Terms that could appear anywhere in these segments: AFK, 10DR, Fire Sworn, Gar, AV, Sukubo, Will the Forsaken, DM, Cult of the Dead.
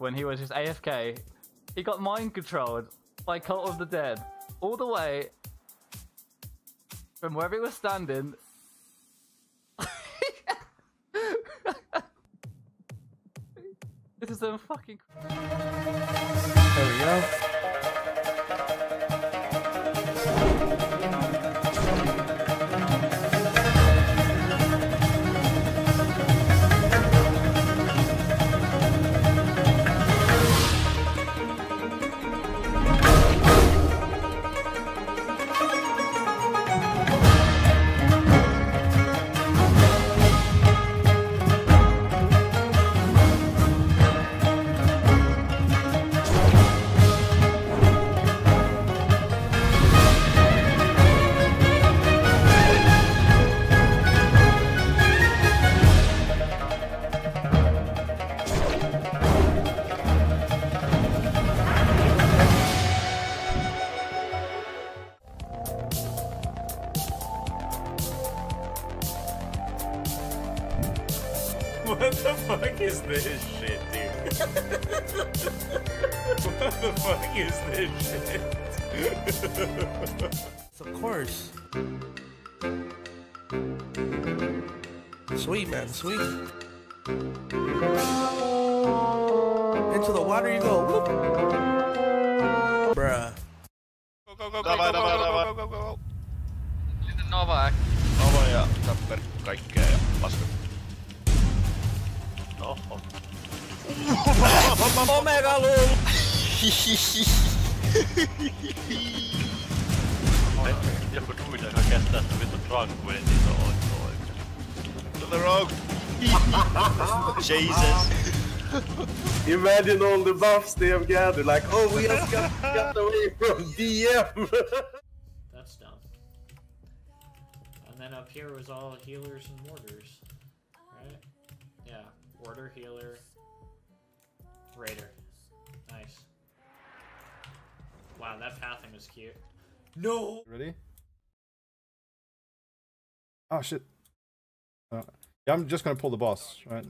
when he was just AFK, he got mind controlled by Cult of the Dead all the way from wherever he was standing. This is so fucking cool. There we go. What the fuck is this shit, dude? What the fuck is this shit? Of course. Sweet, man, sweet. Into the water you go. Whoop. Bruh. Go, go, go, go, go, go, go, go, go. Nova. Nova ja tapper kaikkea ja paska. Oho. Omega lul! Joku duiden hakee tästä vittu dragway, niin se on oikein. To the road! Jesus! Imagine all the buffs they have gathered, like, oh, we just got away from DM! That's dumb. And then up here was all healers and mortars. Right? Yeah. Order, healer, raider. Nice. Wow, that pathing was cute. No! Ready? Oh shit. Yeah, I'm just gonna pull the boss, right?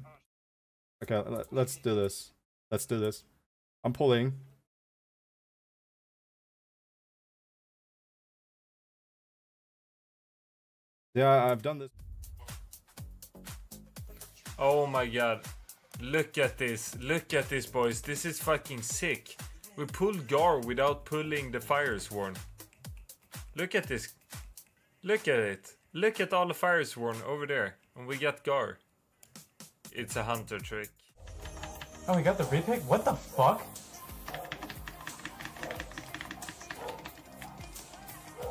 Okay, let's do this. Let's do this. I'm pulling. Yeah, I've done this. Oh my god, look at this boys, this is fucking sick. We pulled Gar without pulling the Fire Sworn. Look at this, look at it, look at all the Fire Sworn over there, and we got Gar. It's a hunter trick. Oh, we got the repick? What the fuck?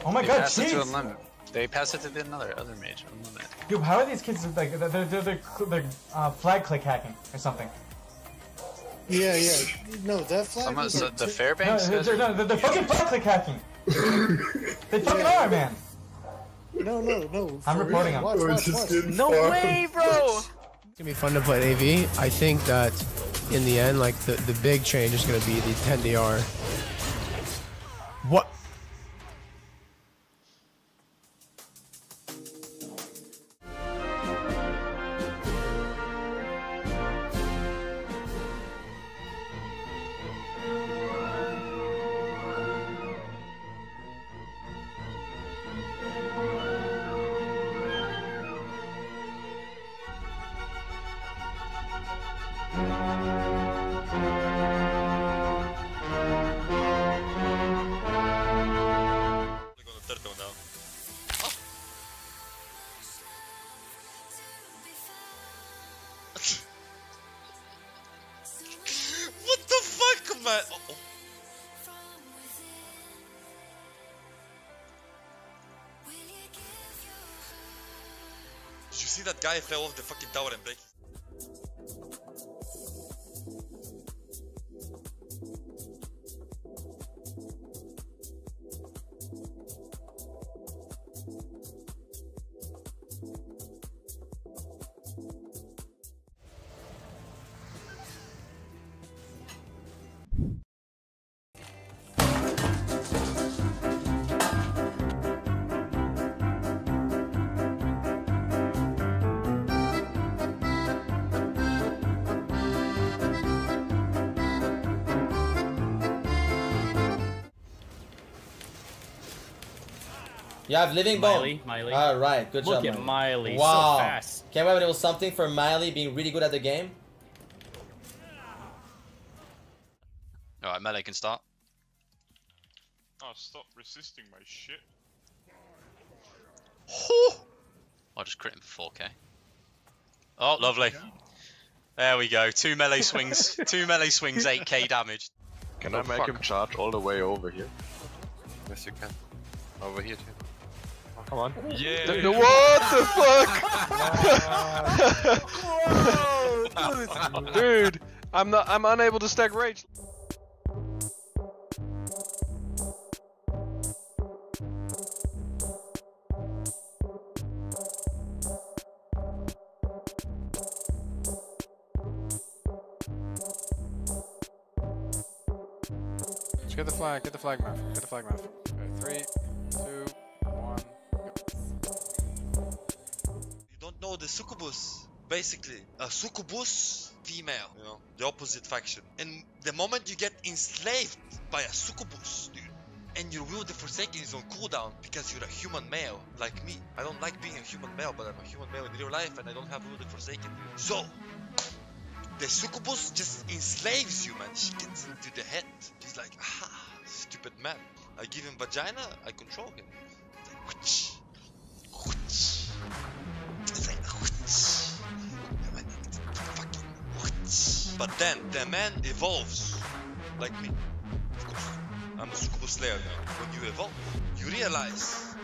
Oh my god, jeez! They pass it to the other mage. I love it. Dude, how are these kids like they're flag click hacking or something? Yeah, yeah. No, that flag. The Fairbanks. No, they're fucking flag click hacking. They fucking are, man. No. I'm reporting them. Watch. No way, bro. It's gonna be fun to play AV. I think that in the end, like the big change is gonna be the 10DR. What? Uh-oh. Did you see that guy fell off the fucking tower and break? You have living bone. Miley. All right, good job. Look at Miley. Wow. So fast. Can't wait. It was something for Miley being really good at the game. All right, melee can start. Oh, stop resisting my shit. I'll just crit him for 4k. Oh, lovely. There we go. Two melee swings. 8k damage. Can I make him charge all the way over here? Yes, you can. Over here too. Oh, come on. Yeah. What the fuck? Dude, I'm unable to stack rage. Get the flag, Mav. Okay, 3, 2, 1, go. You don't know the Sukubus, basically. A Sukubus female, you know, the opposite faction. And the moment you get enslaved by a Sukubus, dude, and your Will the Forsaken is on cooldown because you're a human male, like me. I don't like being a human male, but I'm a human male in real life and I don't have Will the Forsaken. So the Succubus just enslaves you, man. She gets into the head. She's like, aha, stupid man. I give him vagina, I control him. It's like, whoosh, whoosh. It's like, whoosh. It's fucking whoosh. But then the man evolves, like me. Of course, I'm a Succubus Slayer now. When you evolve, you realize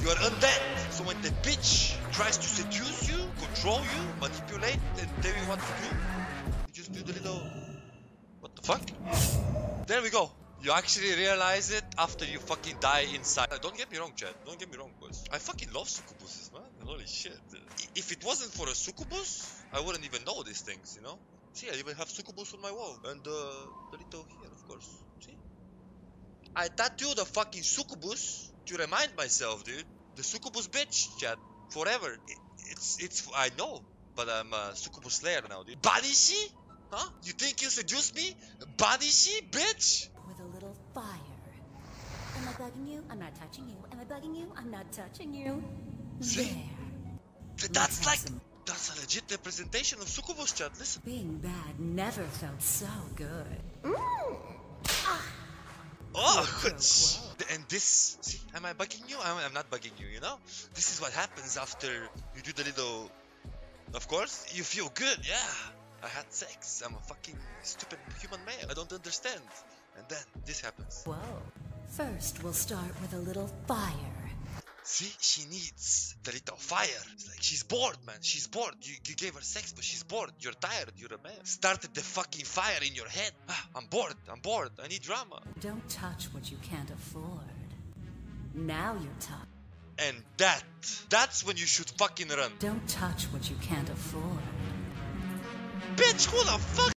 you are undead. So when the bitch tries to seduce you, control you, manipulate, and tell you what to do, you just do the little... What the fuck? There we go. You actually realize it after you fucking die inside. Don't get me wrong, Chad. Don't get me wrong, boys. I fucking love succubuses, man. Holy shit. If it wasn't for a succubus, I wouldn't even know these things, you know? See, I even have succubus on my wall. And the little here, of course. See? I tattooed a fucking succubus to remind myself, dude. The succubus bitch, Chad. Forever. It's I know, but I'm a Sukubo Slayer now, dude. Banishi? Huh? You think you seduced me? Banishi, bitch? With a little fire. Am I bugging you? I'm not touching you. Am I bugging you? I'm not touching you. See? There. That's a legit representation of Sukubo's, chat. Listen. Being bad never felt so good. Mm. Ah. Oh, and this, see, am I bugging you? I'm not bugging you, you know? This is what happens after you do the little, of course, you feel good, yeah. I had sex, I'm a fucking stupid human male, I don't understand. And then this happens. Whoa. First, we'll start with a little fire. See, she needs the little fire. It's like, she's bored, man, she's bored. You gave her sex, but she's bored. You're tired, you're a man. Started the fucking fire in your head. Ah, I'm bored, I need drama. Don't touch what you can't afford. Now you're tough. And that's when you should fucking run. Don't touch what you can't afford. Bitch, who the fuck?